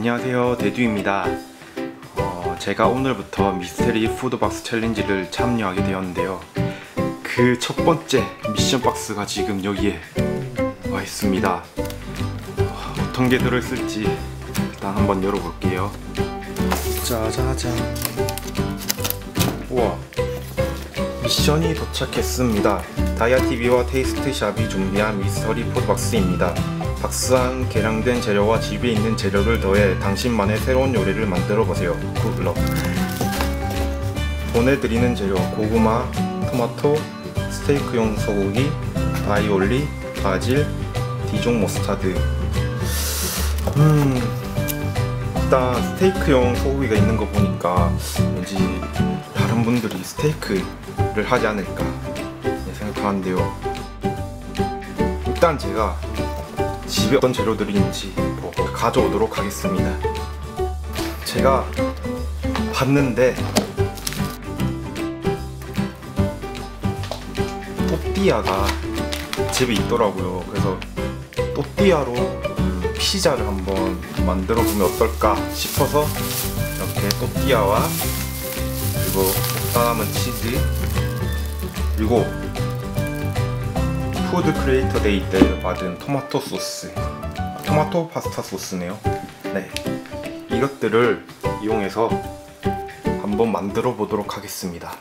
안녕하세요, 대듀입니다. 제가 오늘부터 미스터리 푸드 박스 챌린지를 참여하게 되었는데요. 그 첫 번째 미션 박스가 지금 여기에 와 있습니다. 어떤 게 들어있을지 일단 한번 열어볼게요. 짜자잔. 우와, 미션이 도착했습니다. 다이아TV와 테이스트샵이 준비한 미스터리 푸드 박스입니다. 박스 안 계량된 재료와 집에 있는 재료를 더해 당신만의 새로운 요리를 만들어보세요. 굿럭. 보내드리는 재료: 고구마, 토마토, 스테이크용 소고기, 아이올리, 바질, 디종 머스타드. 일단 스테이크용 소고기가 있는 거 보니까 왠지 다른 분들이 스테이크를 하지 않을까 생각하는데요. 일단 제가 집에 어떤 재료들이 있는지 가져오도록 하겠습니다. 제가 봤는데 또띠아가 집에 있더라고요. 그래서 또띠아로 피자를 한번 만들어 보면 어떨까 싶어서 이렇게 또띠아와 그리고 따라메치즈 그리고 푸드 크리에이터 데이 때 받은 토마토 소스, 토마토 파스타 소스네요. 네, 이것들을 이용해서 한번 만들어 보도록 하겠습니다.